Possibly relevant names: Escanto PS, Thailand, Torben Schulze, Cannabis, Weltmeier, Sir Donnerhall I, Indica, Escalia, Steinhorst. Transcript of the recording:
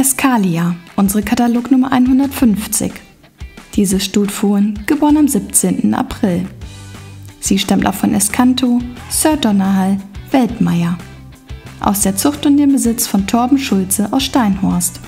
Escalia, unsere Katalognummer 150. Diese Stutfuhren geboren am 17. April. Sie stammt auch von Escanto, Sir Donnerhall, Weltmeier. Aus der Zucht und dem Besitz von Torben Schulze aus Steinhorst.